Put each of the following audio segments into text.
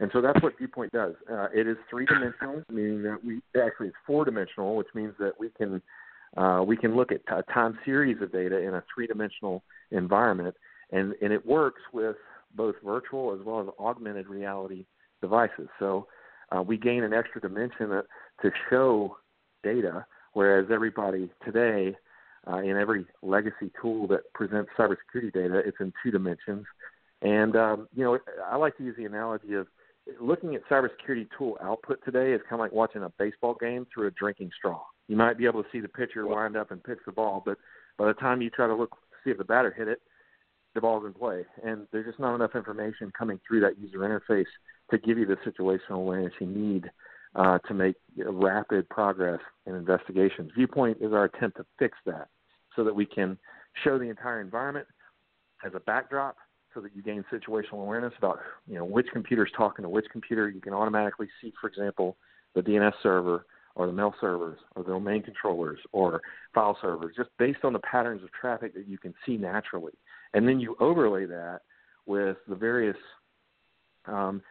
And so that's what Viewpoint does. It is three-dimensional, meaning that it's four-dimensional, which means that we can look at a time series of data in a three-dimensional environment, and it works with both virtual as well as augmented reality devices. So we gain an extra dimension to show data, whereas everybody today in every legacy tool that presents cybersecurity data, it's in two dimensions. And, I like to use the analogy of looking at cybersecurity tool output today is kind of like watching a baseball game through a drinking straw. You might be able to see the pitcher wind up and pitch the ball, but by the time you try to look to see if the batter hit it, the ball's in play. And there's just not enough information coming through that user interface to give you the situational awareness you need to make rapid progress in investigations. Viewpoint is our attempt to fix that so that we can show the entire environment as a backdrop, so that you gain situational awareness about, which computer's talking to which computer. You can automatically see, for example, the DNS server or the mail servers or the domain controllers or file servers, just based on the patterns of traffic that you can see naturally. And then you overlay that with the various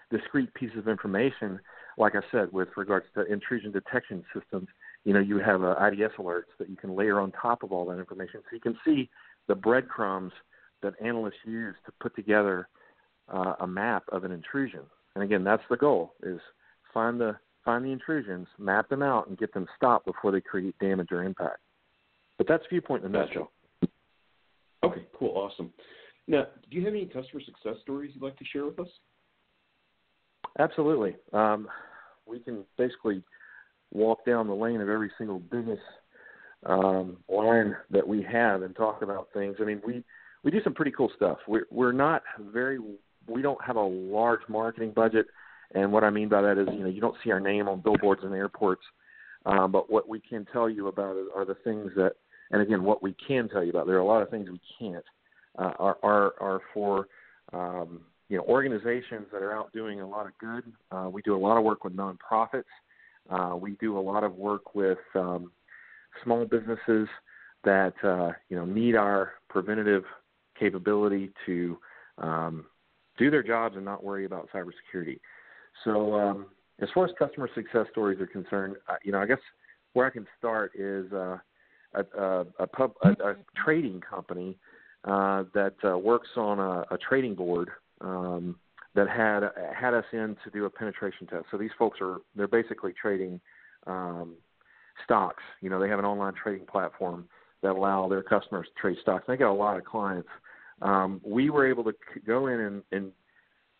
discrete pieces of information, like I said, with regards to intrusion detection systems. You have IDS alerts that you can layer on top of all that information. So you can see the breadcrumbs that analysts use to put together a map of an intrusion. And again, that's the goal, is find the intrusions, map them out, and get them stopped before they create damage or impact. But that's Viewpoint in a nutshell. Okay, cool, awesome. Now, do you have any customer success stories you'd like to share with us? Absolutely. We can basically walk down the lane of every single business line that we have and talk about things. I mean, we do some pretty cool stuff. We don't have a large marketing budget, and what I mean by that is, you don't see our name on billboards and airports. But what we can tell you about are the things that, and again, what we can tell you about. There are a lot of things we can't. Are for organizations that are out doing a lot of good. We do a lot of work with nonprofits. We do a lot of work with small businesses that need our preventative capability to do their jobs and not worry about cybersecurity. So as far as customer success stories are concerned, I guess where I can start is a trading company that works on a trading board that had us in to do a penetration test. So these folks they're basically trading stocks. They have an online trading platform that allow their customers to trade stocks. They got a lot of clients. We were able to go in and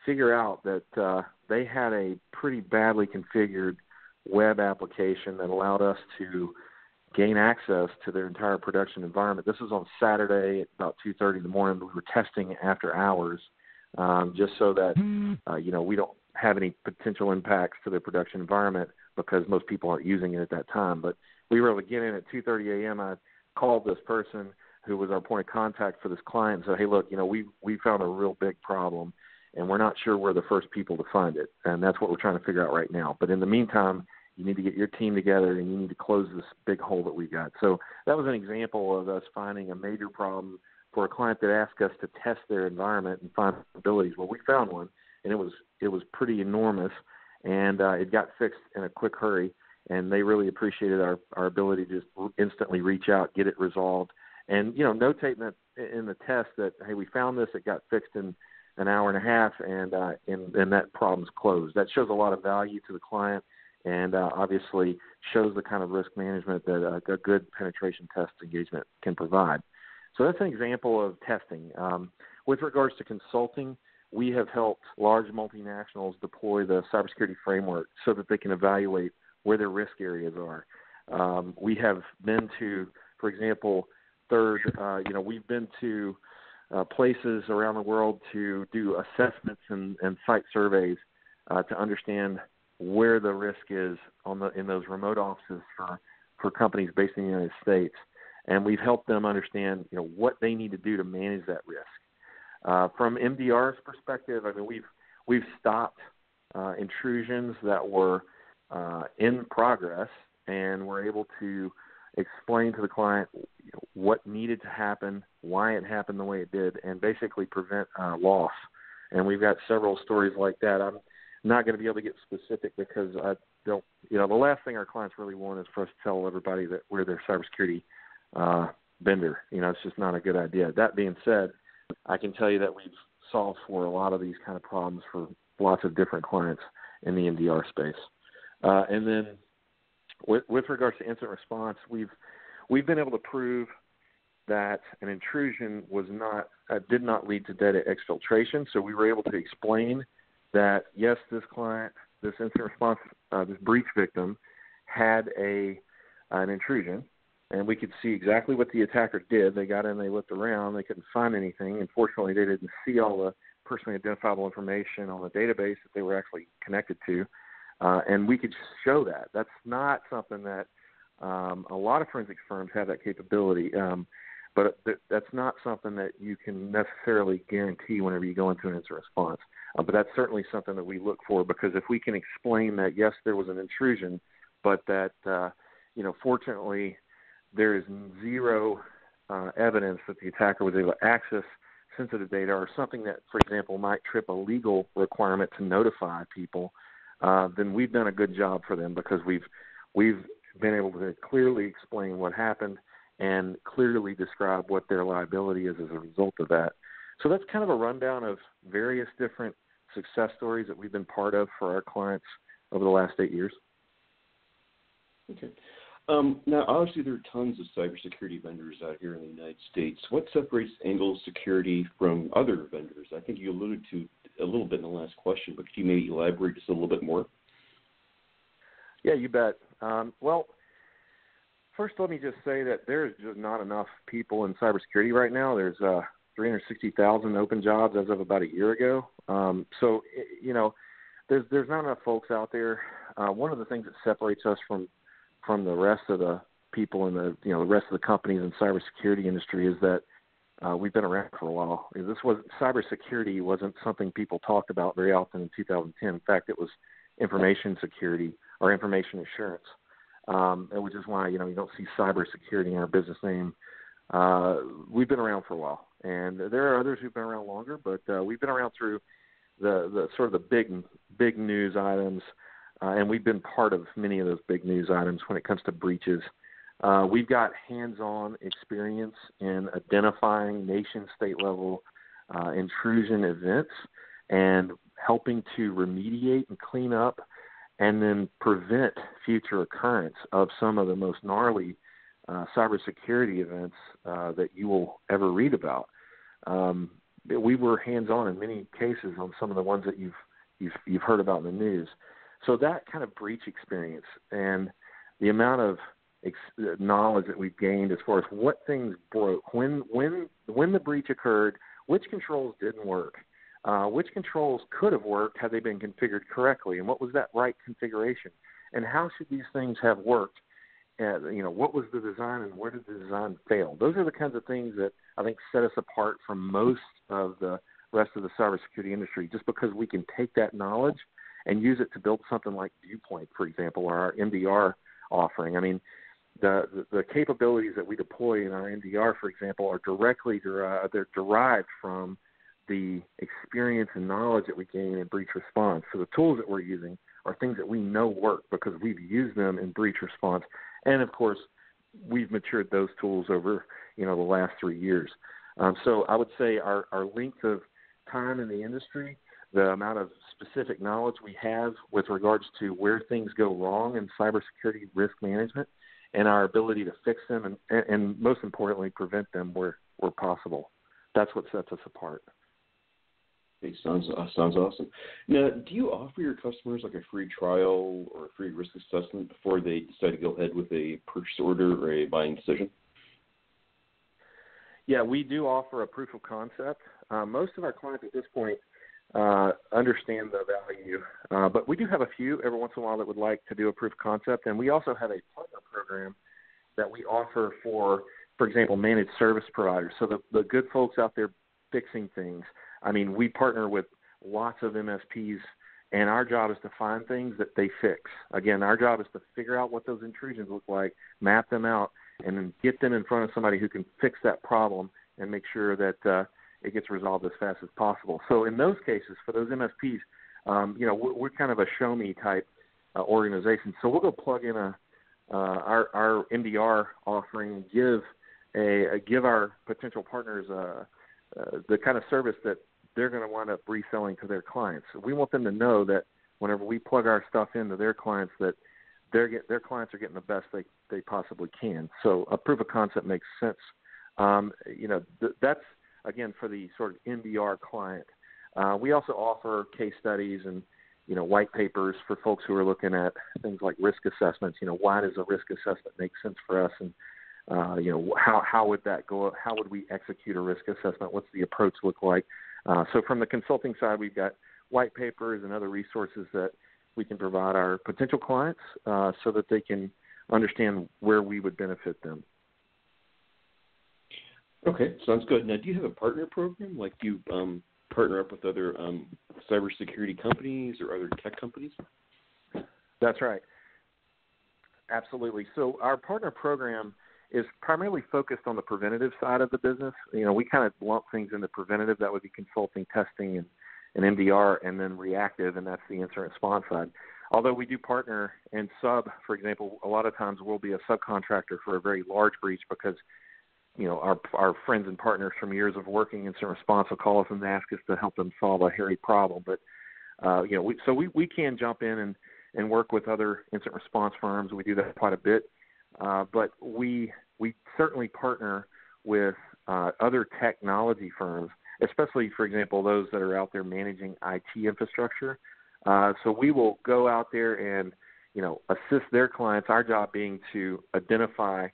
figure out that they had a pretty badly configured web application that allowed us to gain access to their entire production environment. This was on Saturday at about 2:30 in the morning, but we were testing after hours just so that, we don't have any potential impacts to their production environment because most people aren't using it at that time. But we were able to get in at 2:30 a.m. I called this person who was our point of contact for this client and said, hey, look, we found a real big problem, and we're not sure we're the first people to find it. And that's what we're trying to figure out right now. But in the meantime, you need to get your team together, and you need to close this big hole that we got. So that was an example of us finding a major problem for a client that asked us to test their environment and find vulnerabilities. Well, we found one, and it was pretty enormous, and it got fixed in a quick hurry. And they really appreciated our ability to just instantly reach out, get it resolved, and notate that in the test that, hey, we found this, it got fixed in an hour and a half, and that problem's closed. That shows a lot of value to the client, and obviously shows the kind of risk management that a good penetration test engagement can provide. So that's an example of testing. With regards to consulting, we have helped large multinationals deploy the cybersecurity framework so that they can evaluate where their risk areas are. We have been to, for example, we've been to places around the world to do assessments and site surveys to understand where the risk is in those remote offices for companies based in the United States. And we've helped them understand, what they need to do to manage that risk. From MDR's perspective, we've stopped intrusions that were in progress, and we're able to explain to the client what needed to happen, why it happened the way it did, and basically prevent loss. And we've got several stories like that. not going to be able to get specific because I don't, you know, the last thing our clients really want is for us to tell everybody that we're their cybersecurity vendor. You know, it's just not a good idea. That being said, I can tell you that we've solved for a lot of these kind of problems for lots of different clients in the MDR space. And then with regards to incident response, we've been able to prove that an intrusion was not did not lead to data exfiltration. So we were able to explain that, yes, this client, this incident response, this breach victim had an intrusion, and we could see exactly what the attacker did. They got in, they looked around, they couldn't find anything. Unfortunately, they didn't see all the personally identifiable information on the database that they were actually connected to, and we could show that. That's not something that a lot of forensic firms have that capability, but that's not something that you can necessarily guarantee whenever you go into an incident response. But that's certainly something that we look for, because if we can explain that, yes, there was an intrusion, but that, you know, fortunately, there is zero evidence that the attacker was able to access sensitive data or something that, for example, might trip a legal requirement to notify people, then we've done a good job for them, because we've been able to clearly explain what happened and clearly describe what their liability is as a result of that. So that's kind of a rundown of various different success stories that we've been part of for our clients over the last 8 years. Okay. Now, obviously, there are tons of cybersecurity vendors out here in the United States. What separates Ingalls Security from other vendors? I think you alluded to a little bit in the last question, but could you maybe elaborate just a little bit more? Yeah, you bet. Well, first, let me just say that there's just not enough people in cybersecurity right now. There's 360,000 open jobs as of about a year ago. So, you know, there's not enough folks out there. One of the things that separates us from the rest of the people in the, you know, the rest of the companies in cybersecurity industry is that we've been around for a while. Cybersecurity wasn't something people talked about very often in 2010. In fact, it was information security or information assurance, which is why, you know, you don't see cybersecurity in our business name. We've been around for a while, and there are others who've been around longer, but we've been around through the sort of the big news items. And we've been part of many of those big news items when it comes to breaches. We've got hands-on experience in identifying nation-state-level intrusion events and helping to remediate and clean up and then prevent future occurrence of some of the most gnarly cybersecurity events that you will ever read about. We were hands-on in many cases on some of the ones that you've heard about in the news. So that kind of breach experience and the amount of knowledge that we've gained as far as what things broke, when the breach occurred, which controls didn't work, which controls could have worked had they been configured correctly, and what was that right configuration, and how should these things have worked, you know, what was the design and where did the design fail? Those are the kinds of things that I think set us apart from most of the rest of the cybersecurity industry, just because we can take that knowledge and use it to build something like Viewpoint, for example, or our MDR offering. I mean, the capabilities that we deploy in our MDR, for example, are directly derived from the experience and knowledge that we gain in breach response. So the tools that we're using are things that we know work because we've used them in breach response. And, of course, we've matured those tools over, you know, the last 3 years. So I would say our length of time in the industry, the amount of specific knowledge we have with regards to where things go wrong in cybersecurity risk management and our ability to fix them and most importantly, prevent them where possible. That's what sets us apart. It sounds awesome. Now, do you offer your customers like a free trial or a free risk assessment before they decide to go ahead with a purchase order or a buying decision? Yeah, we do offer a proof of concept. Most of our clients at this point understand the value. But we do have a few every once in a while that would like to do a proof of concept. And we also have a partner program that we offer for example, managed service providers. So the good folks out there fixing things. I mean, we partner with lots of MSPs, and our job is to find things that they fix. Again, our job is to figure out what those intrusions look like, map them out, and then get them in front of somebody who can fix that problem and make sure that it gets resolved as fast as possible. So in those cases, for those MSPs, We're kind of a show me type organization, so we'll go plug in our MDR offering and give our potential partners the kind of service that they're going to wind up reselling to their clients. We want them to know that whenever we plug our stuff into their clients, that their clients are getting the best they possibly can. So a proof of concept makes sense. That's, again, for the sort of MDR client. We also offer case studies and, white papers for folks who are looking at things like risk assessments. Why does a risk assessment make sense for us? And, how would that go? How would we execute a risk assessment? What's the approach look like? So from the consulting side, we've got white papers and other resources that we can provide our potential clients so that they can understand where we would benefit them. Okay, sounds good. Now, do you have a partner program? Like, do you partner up with other cybersecurity companies or other tech companies? That's right. Absolutely. So our partner program is primarily focused on the preventative side of the business. We kind of lump things into preventative. That would be consulting, testing, and MDR, and then reactive, and that's the incident response side. Although we do partner and sub, for example, a lot of times we'll be a subcontractor for a very large breach because, our friends and partners from years of working incident response will call us and ask us to help them solve a hairy problem. But, we can jump in and work with other incident response firms. We do that quite a bit. But we certainly partner with other technology firms, especially, for example, those that are out there managing IT infrastructure. So we will go out there and, assist their clients, our job being to identify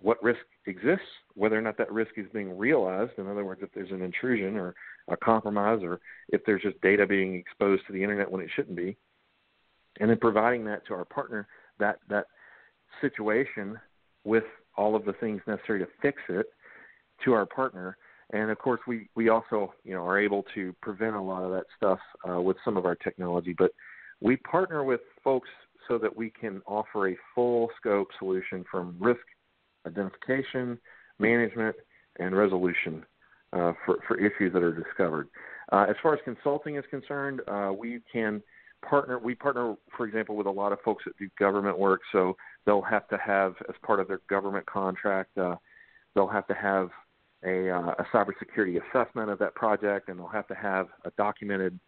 what risk exists, whether or not that risk is being realized. In other words, if there's an intrusion or a compromise or if there's just data being exposed to the Internet when it shouldn't be, and then providing that to our partner, that situation with all of the things necessary to fix it to our partner. And of course we also, are able to prevent a lot of that stuff with some of our technology, but we partner with folks so that we can offer a full scope solution from risk identification, management, and resolution for issues that are discovered. As far as consulting is concerned, we partner, for example, with a lot of folks that do government work, so they'll have to have, as part of their government contract, they'll have to have a cybersecurity assessment of that project, and they'll have to have a documented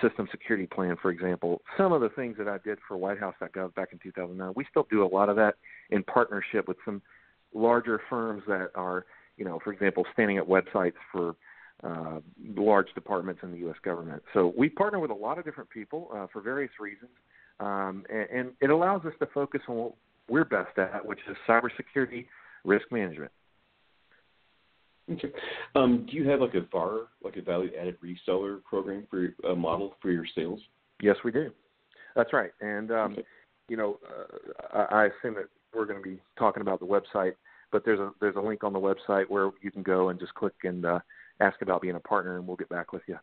system security plan, for example. Some of the things that I did for WhiteHouse.gov back in 2009, we still do a lot of that in partnership with some larger firms that are, for example, standing up websites for large departments in the U.S. government. So we partner with a lot of different people for various reasons, and it allows us to focus on what we're best at, which is cybersecurity risk management. Okay. Do you have like a VAR, like a value-added reseller program for a model for your sales? Yes, we do. That's right. And, okay. I assume that we're going to be talking about the website, but there's a link on the website where you can go and just click and ask about being a partner, and we'll get back with you.